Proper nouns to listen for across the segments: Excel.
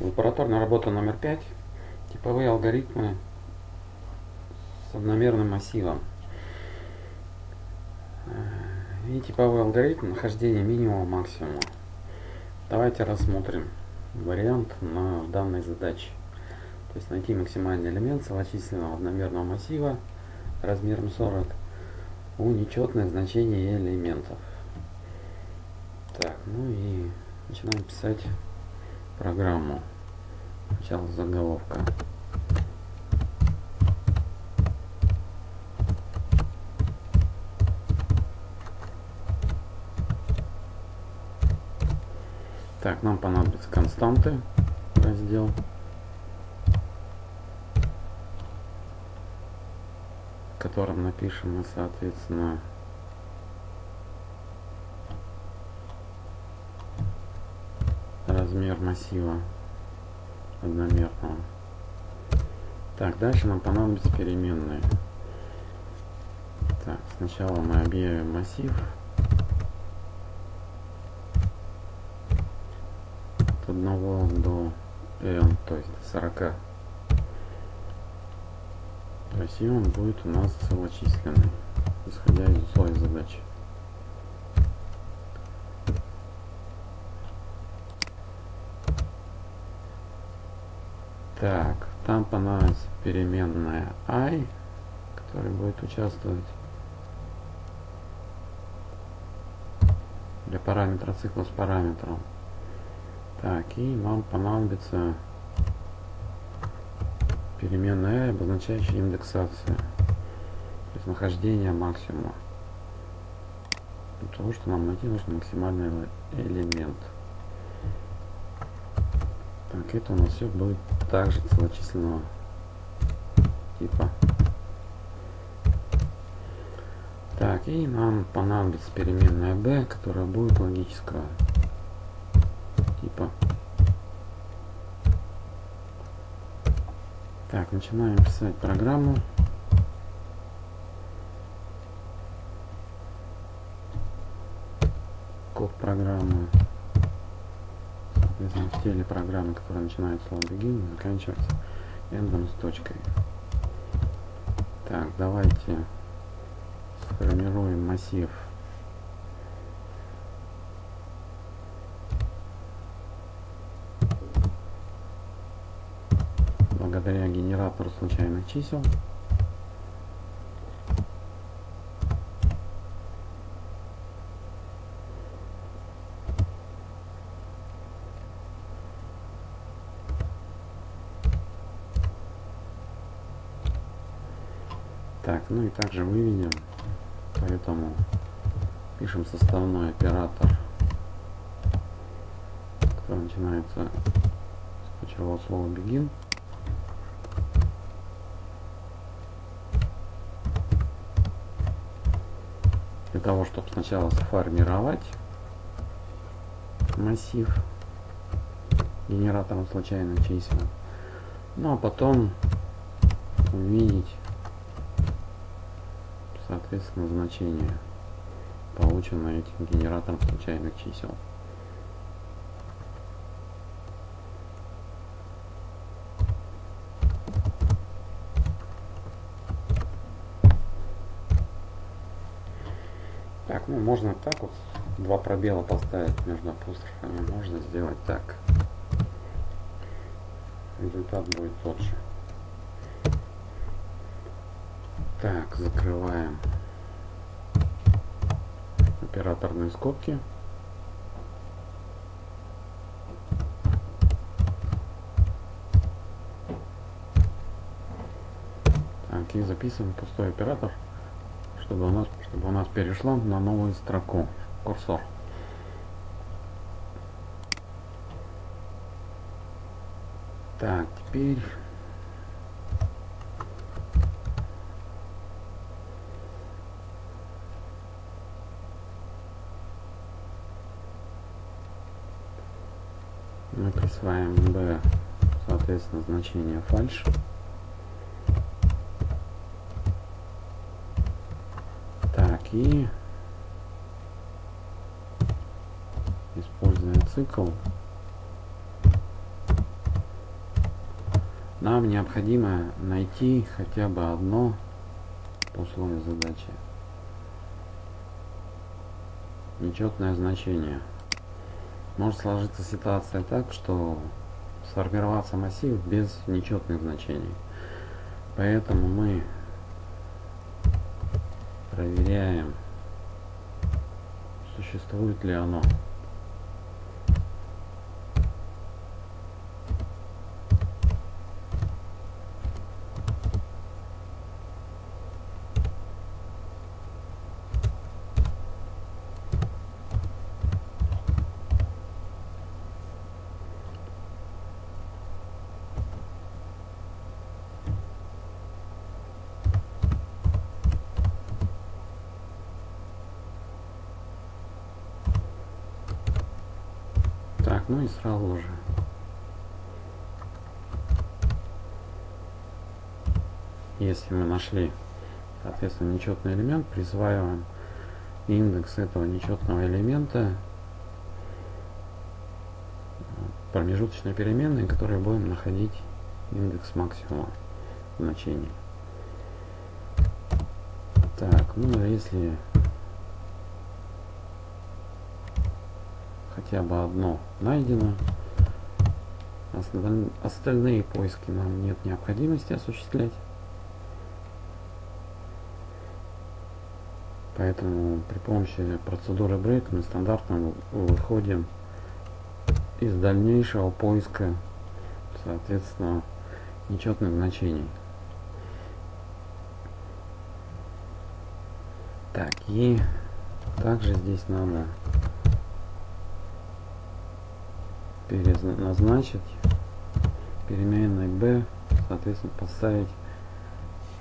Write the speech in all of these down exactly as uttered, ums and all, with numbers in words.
Лабораторная работа номер пять. Типовые алгоритмы с одномерным массивом. И типовой алгоритм нахождения минимума максимума. Давайте рассмотрим вариант на данной задаче. То есть найти максимальный элемент целочисленного одномерного массива размером сорок у нечетных значений элементов. Так, ну и начинаем писать программу. Сначала заголовка. Так, нам понадобятся константы, раздел. В котором напишем мы, соответственно, размер массива одномерного. Так, дальше нам понадобятся переменные. Так, сначала мы объявим массив. одного до n, то есть сорок. То есть и он будет у нас целочисленный, исходя из условий задачи. Так, там понадобится переменная i, которая будет участвовать для параметра цикла с параметром. Так, и нам понадобится переменная, обозначающая индексацию, то есть нахождение максимума, потому что нам найти нужен максимальный элемент. Так, это у нас все будет также целочисленного типа. Так, и нам понадобится переменная b, которая будет логического типа. Так, начинаем писать программу. Код программы. Соответственно, в теле программы, которая начинается словом begin, заканчивается эндом с точкой. Так, давайте сформируем массив. Благодаря генератору случайных чисел. Так, ну и также выведем, поэтому пишем составной оператор, который начинается с ключевого слова begin. Для того, чтобы сначала сформировать массив генератором случайных чисел, ну а потом увидеть, соответственно, значение, полученное этим генератором случайных чисел. Так, ну можно так вот, два пробела поставить между апострофами, можно сделать так. Результат будет тот же. Так, закрываем операторные скобки. Так, и записываем пустой оператор, чтобы у нас, чтобы у нас перешло на новую строку курсор. Так, теперь мы присваиваем b, соответственно, значение фальш. И используя цикл, Нам необходимо найти хотя бы одно условие задачи. Нечетное значение. Может сложиться ситуация так, что сформироваться массив без нечетных значений. Поэтому мы проверяем, существует ли оно. Ну и сразу же если мы нашли соответственно нечетный элемент, присваиваем индекс этого нечетного элемента промежуточной переменной, которой будем находить индекс максимума значения. Так, ну а если хотя бы одно найдено, остальные поиски нам нет необходимости осуществлять, поэтому при помощи процедуры брейк мы стандартно выходим из дальнейшего поиска соответственно нечетных значений. Так, и также здесь надо переназначить переменной b, соответственно поставить,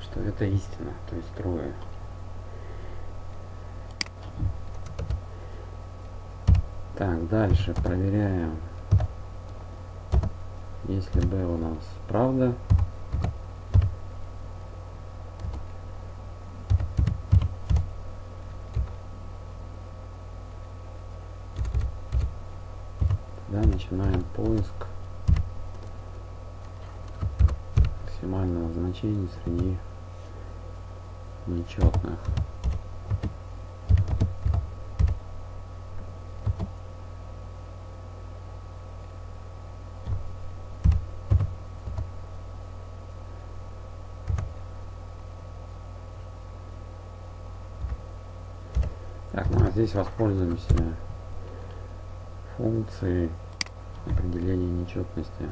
что это истина, то есть трое. Так, дальше проверяем, если b у нас правда, начинаем поиск максимального значения среди нечетных. Так, ну а здесь воспользуемся функцией определение нечетности.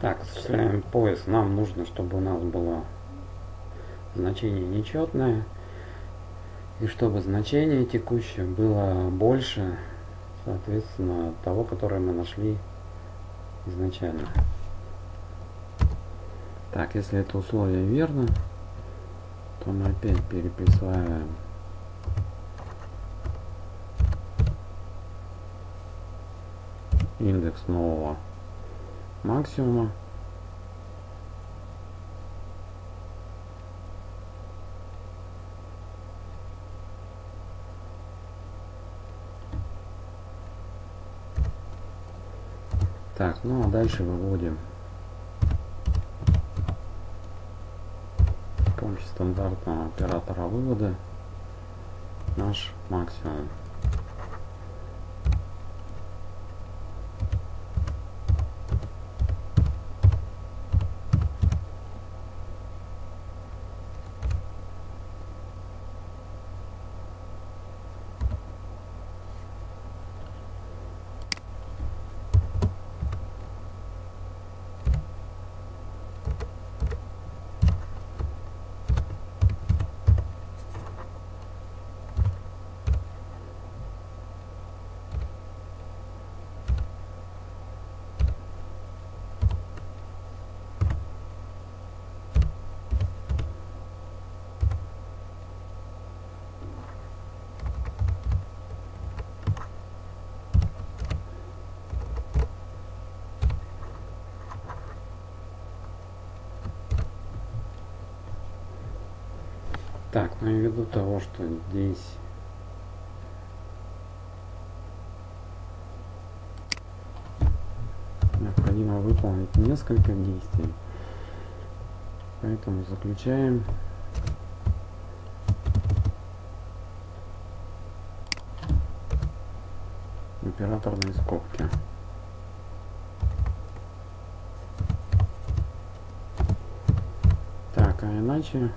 Так, осуществляем поиск. Нам нужно, чтобы у нас было значение нечетное и чтобы значение текущее было больше, соответственно, того, которое мы нашли изначально. Так, если это условие верно, то мы опять переприсваиваем индекс нового максимума. Так, ну а дальше выводим с помощью стандартного оператора вывода наш максимум. Так, ну и ввиду того, что здесь необходимо выполнить несколько действий, поэтому заключаем операторные скобки. Так, а иначе,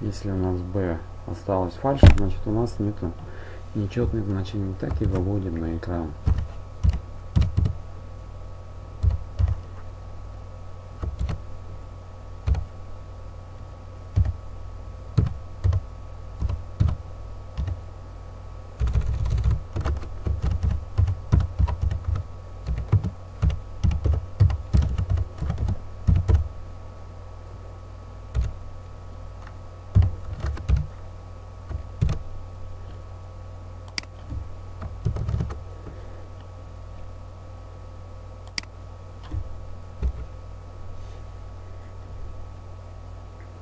если у нас b осталось фальш, значит у нас нету нечетных значений. Так и выводим на экран.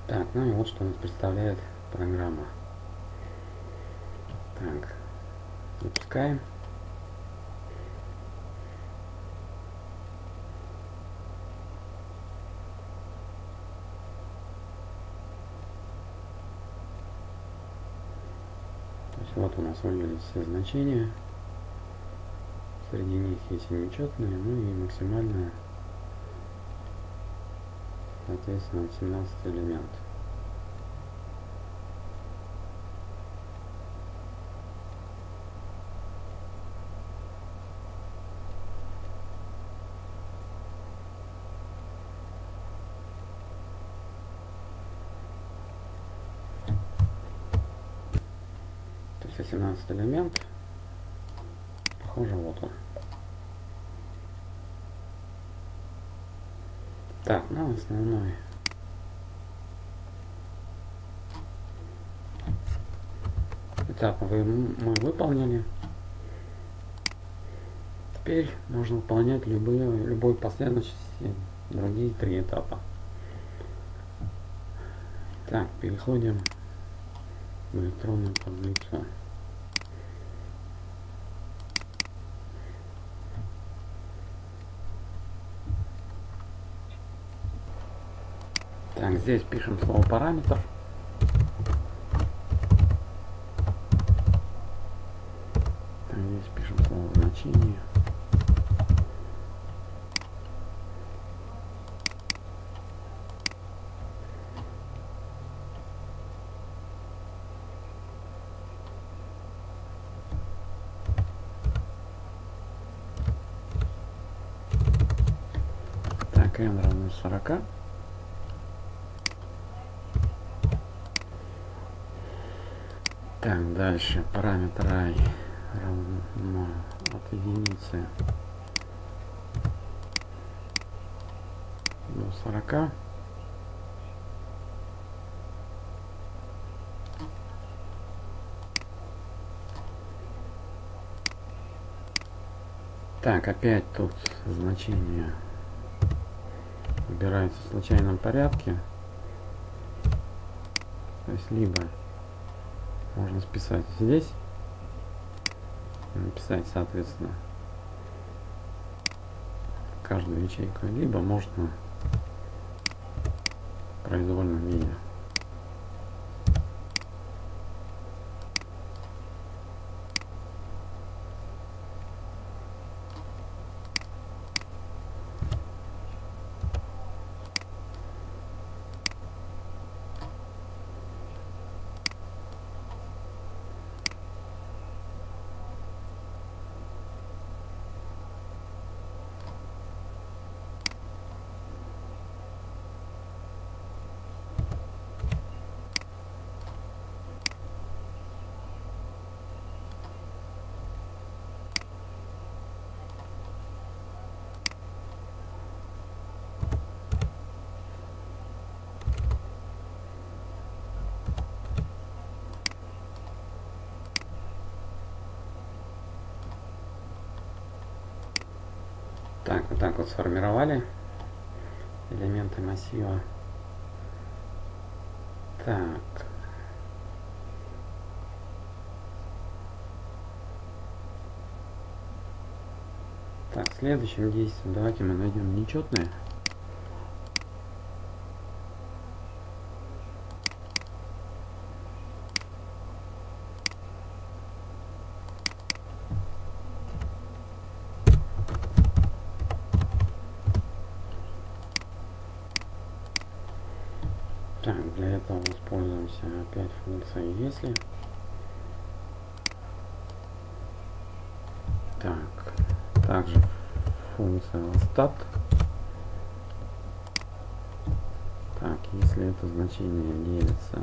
Так, ну и вот что у нас представляет программа. Так, запускаем. То есть вот у нас вывелись все значения. Среди них есть и нечетные, ну и максимальные. Соответственно, семнадцатый элемент. То есть семнадцатый элемент. Похоже, вот он. Так, ну основной этап мы выполнили. Теперь можно выполнять любые, любой последовательности другие три этапа. Так, переходим в электронную таблицу. Так, здесь пишем слово параметр. Так, здесь пишем слово значение. Так, n равно сорока. Так, дальше параметр i равно от единицы до сорока. Так, опять тут значения выбираются в случайном порядке. То есть либо можно списать здесь, написать, соответственно, каждую ячейку, либо можно в произвольном виде. Так, вот так вот сформировали элементы массива. Так. Так, следующим действием давайте мы найдем нечетные. Так, для этого воспользуемся опять функцией если. Так, также функция stat. Так, если это значение делится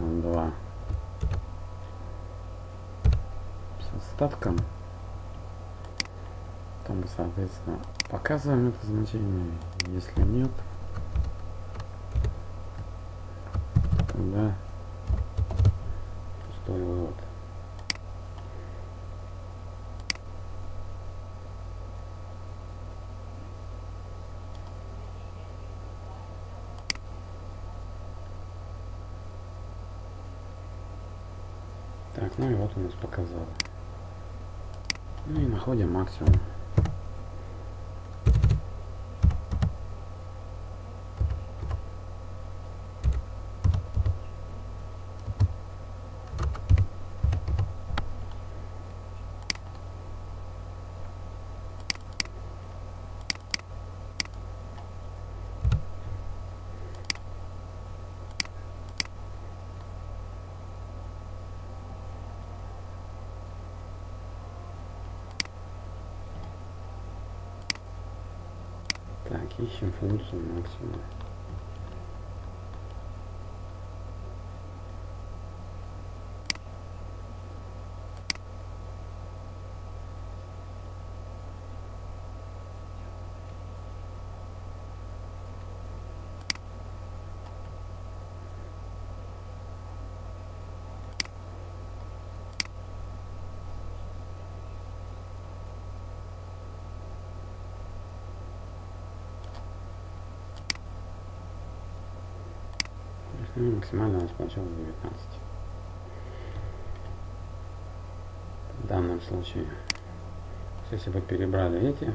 на два с остатком, то мы, соответственно, показываем это значение. Если нет, да, пустой вывод. Так, ну и вот у нас показало. Ну и находим максимум. Так, ищем функцию максимум. Ну, максимально у нас получилось девятнадцать. В данном случае, если бы перебрали эти,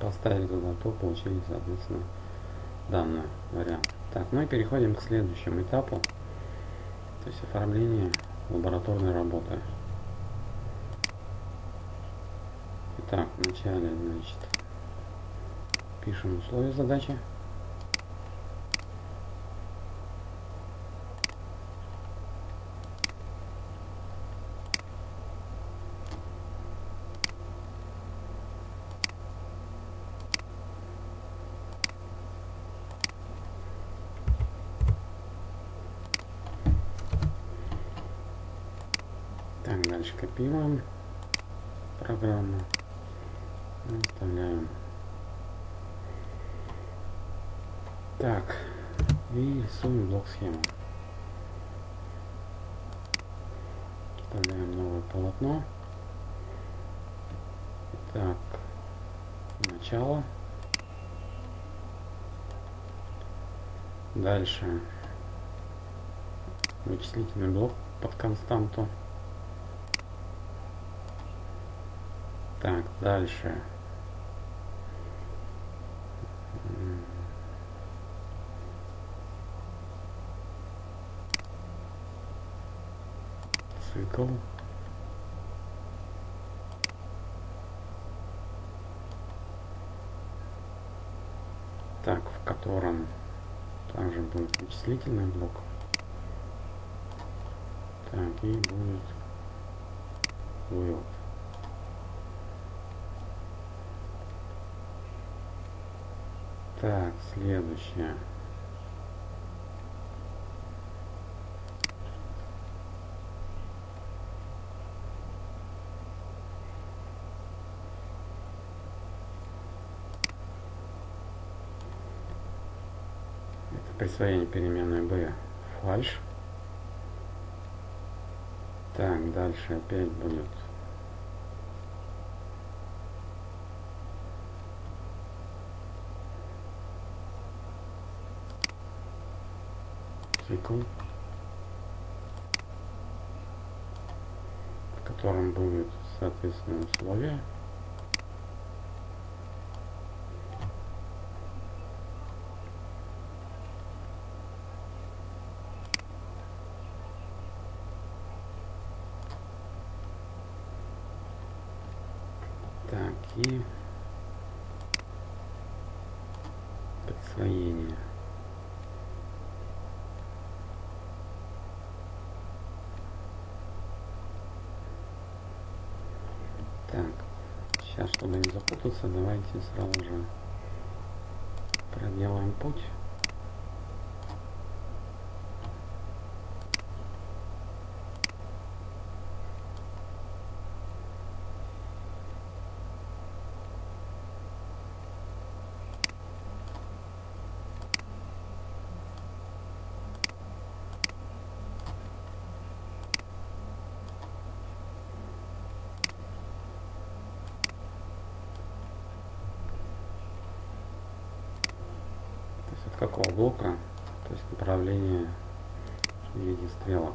поставили туда, то получили, соответственно, данный вариант. Так, ну и переходим к следующему этапу, то есть оформление лабораторной работы. Итак, вначале, значит, пишем условия задачи. Так, дальше копируем программу, оставляем. Так, и рисуем блок-схему. Вставляем новое полотно. Так, начало. Дальше вычислительный блок под константу. Так, дальше цикл. Так, в котором также будет вычислительный блок. Так, и будет вывод. Так, следующее. Это присвоение переменной b фальш. Так, дальше опять будет цикл, в котором будут соответственные условия. Так, и подслоение. Так, сейчас, чтобы не запутаться, давайте сразу же проделаем путь. От какого блока, то есть направление в виде стрелок.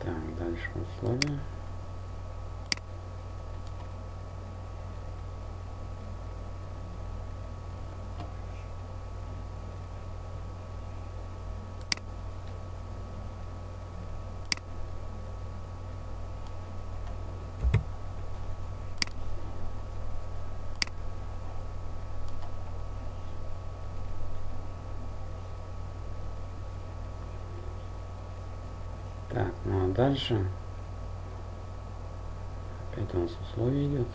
Так, дальше условия. Так, ну а дальше опять у нас условие идет.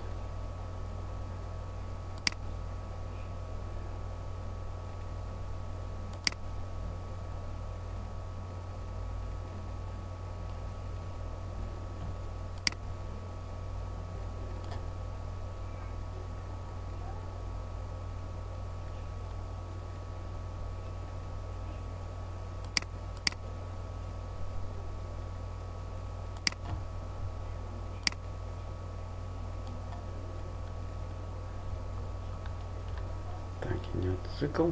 Идет цикл.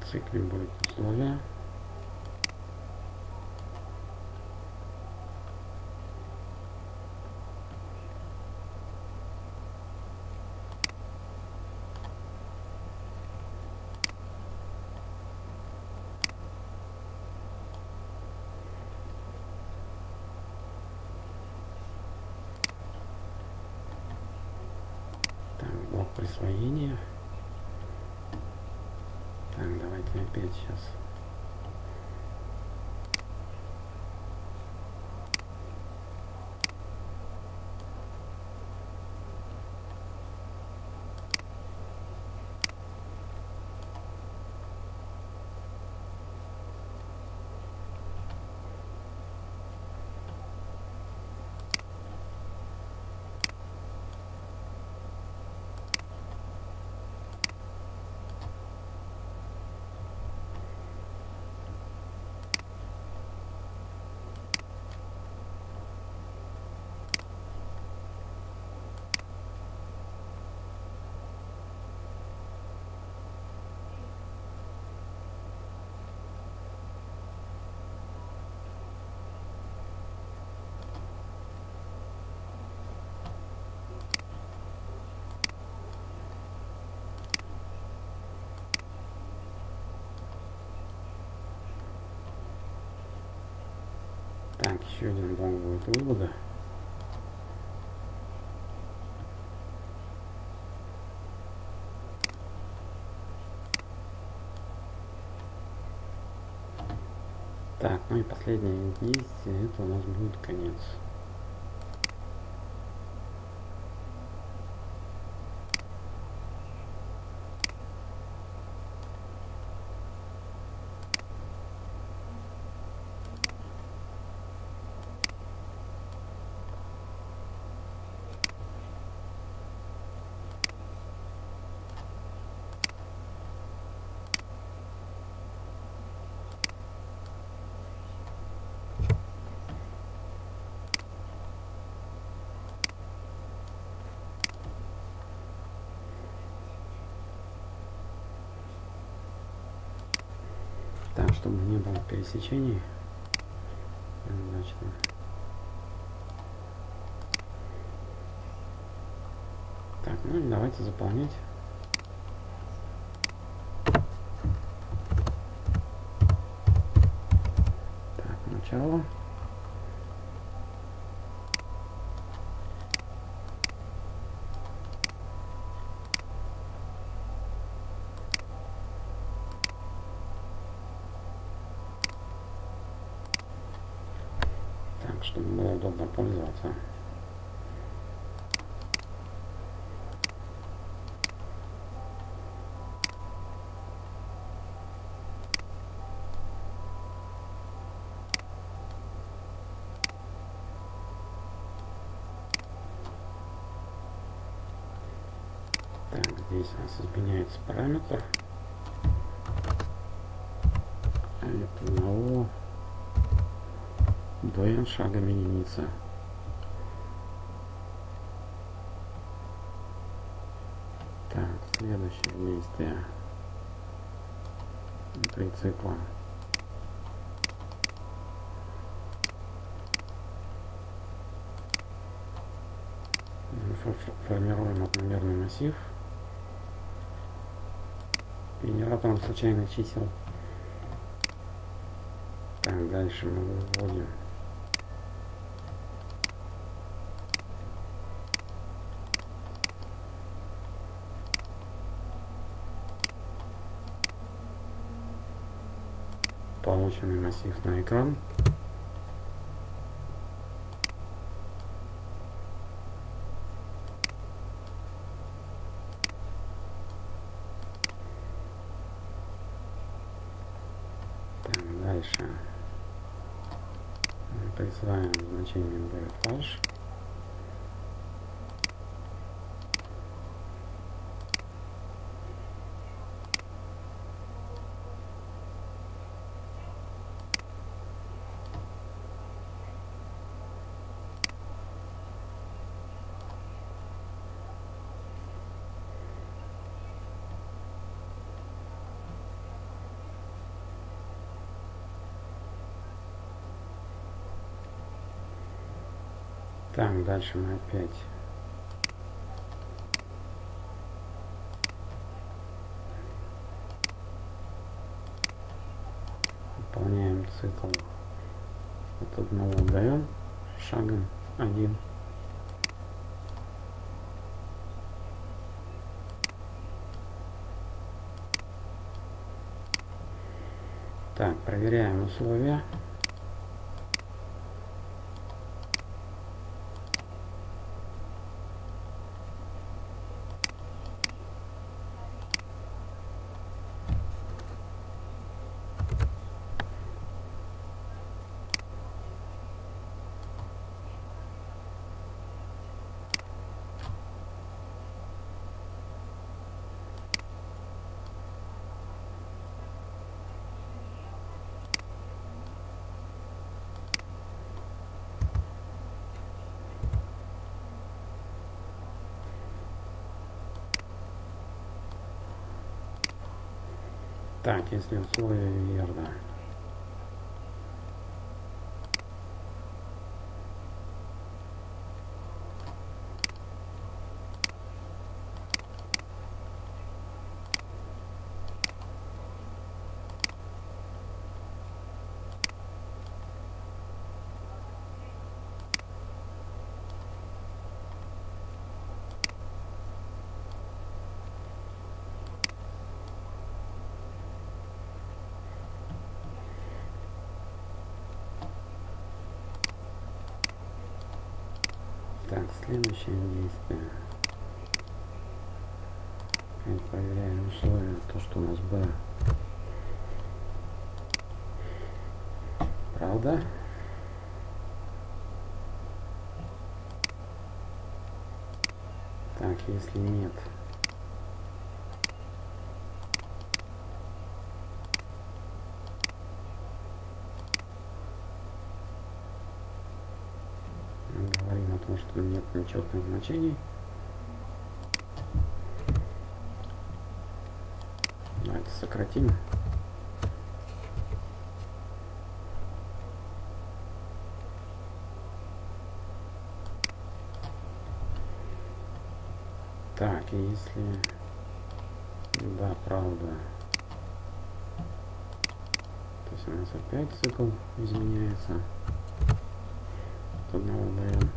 В цикле будет условие. Присвоение. Так, давайте опять сейчас еще один блок будет вывода. Так, ну и последнее действие, это у нас будет конец. чтобы не было пересечений. Однозначно. Так, ну и давайте заполнять. Так, начало. Чтобы было удобно пользоваться. Так, здесь у нас изменяется параметр от одного до n шагами единицы. Так, следующее действие. Три цикла. Формируем одномерный массив. Генератором случайных чисел. Так, дальше мы выводим полученный массив на экран. Так, дальше присылаем значение будет фальш. Так, дальше мы опять выполняем цикл от одного до n шагом один. Так, проверяем условия. Так, если условие верно. Так, следующее действие. Опять проверяем условия, то, что у нас было. Правда? Так, если нет. Потому что нет нечетных значений. Давайте сократим. Так, если... Да, правда. То есть у нас опять цикл изменяется. Тут одного даем.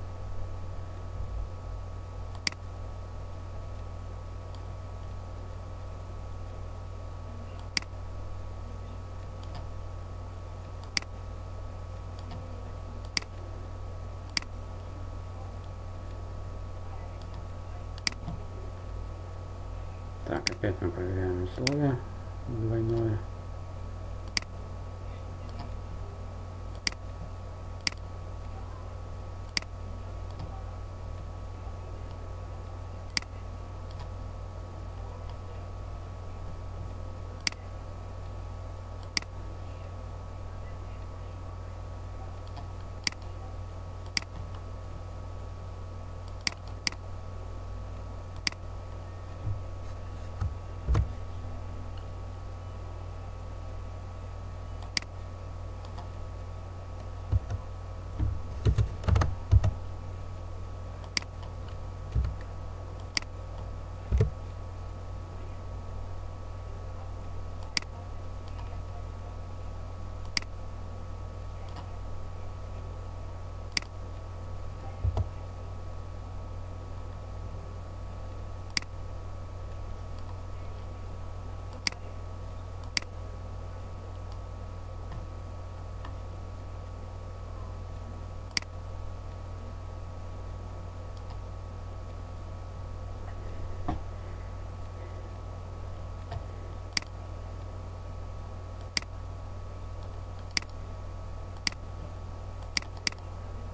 Так, опять мы проверяем условия двойное.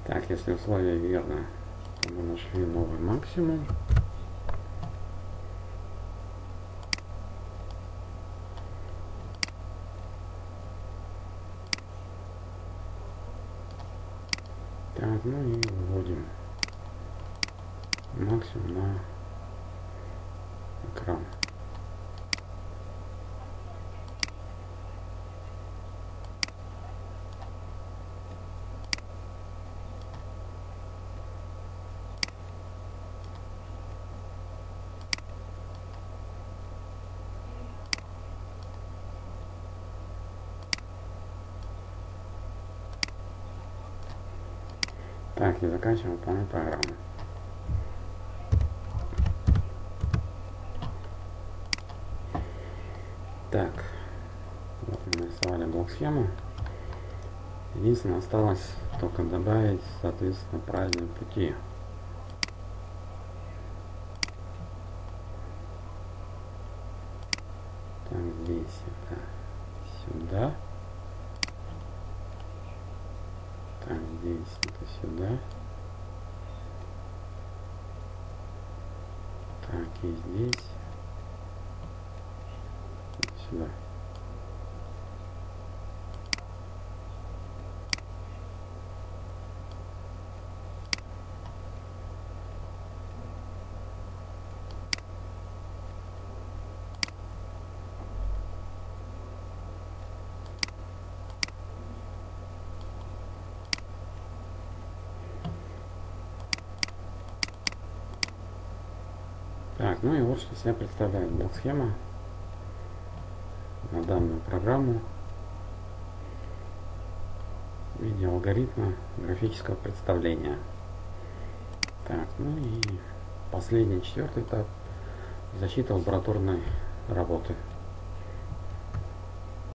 Так, если условия верно, то мы нашли новый максимум. Так, ну и вводим максимум на экран. Так, и заканчиваем выполнять программу. Так, вот мы нарисовали блок-схему. Единственное, осталось только добавить, соответственно, правильные пути. Так, здесь это сюда. Так, здесь это сюда. Так, и здесь. Вот сюда. Так, ну и вот что себя представляет блок-схема на данную программу в виде алгоритма графического представления. Так, ну и последний, четвертый этап — защита лабораторной работы.